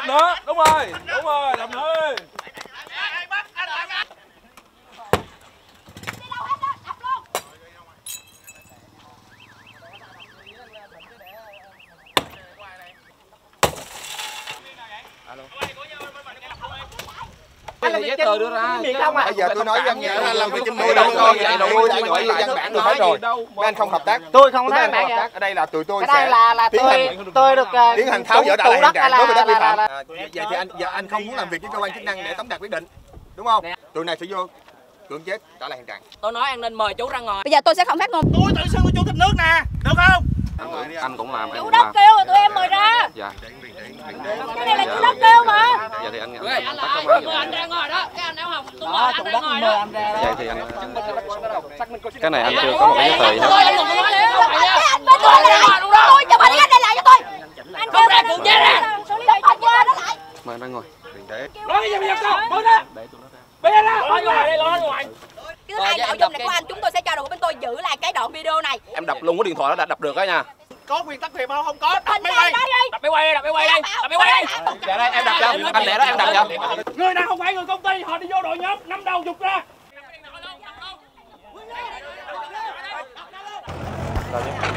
đập nữa, đúng rồi, đập nữa. Giấy tờ đưa ra. Bây giờ tôi nói với anh là làm việc trên nuôi đâu rồi, nuôi đã gọi là văn bản được hết rồi. Mấy anh không hợp tác. Tôi không hợp tác. Ở đây là tụi tôi sẽ tôi được tiến hành tháo dỡ đại hành trạng đối với đất vi phạm. Vậy thì anh không muốn làm việc với cơ quan chức năng để tống đạt quyết định, đúng không? Tụi này sẽ vô cưỡng chế trả lại hành trạng. Tôi nói an ninh mời chú ra ngồi. Bây giờ tôi sẽ không phát ngôn. Tôi tự xưng của chủ tịch nước nè, được không? Anh cũng làm. Chủ đất kêu rồi tụi em mời ra. Dạ. Cái này là chủ đất kêu mà. Dạ thì anh bắt anh ra ngồi đó. Cái anh áo hồng tôi mời anh ra ngồi đó. Vậy thì anh cái này anh chưa có một cái giấy tờ gì hết. Tôi cho anh cái này lại cho tôi. Anh không ra cưỡng chế ra. Mời anh ra ngồi. Nói bây giờ không, bớt ra. Bây giờ ra, ngồi đây lo ngoài. Thứ hai nội dung này của anh chúng tôi sẽ trao đổi bên tôi giữ lại cái đoạn video này. Em đập luôn cái điện thoại đó đã đập được đó nha. Có quyền tắt thuyền không? Không có. Đập máy quay. Đập máy quay đi, đập máy quay đi. Đập máy quay đi. Dạ đây em đập cho. Anh để đó em đập cho. Người này không phải người công ty, họ đi vô đội nhóm, nắm đầu giục ra.